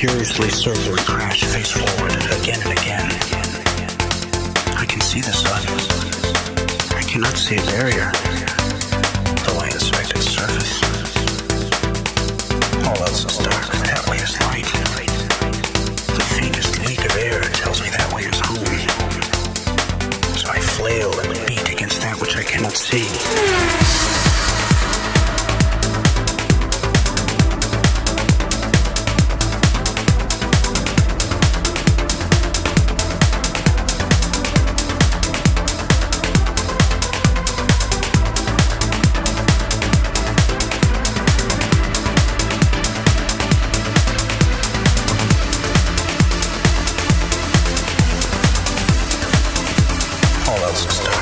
furiously circular crash face forward again and again. I can see the sun. I cannot see a barrier, though I inspect its surface. All else is dark, but that way is light. The faintest leak of air tells me that way is home. So I flail and beat against that which I cannot see. Stop.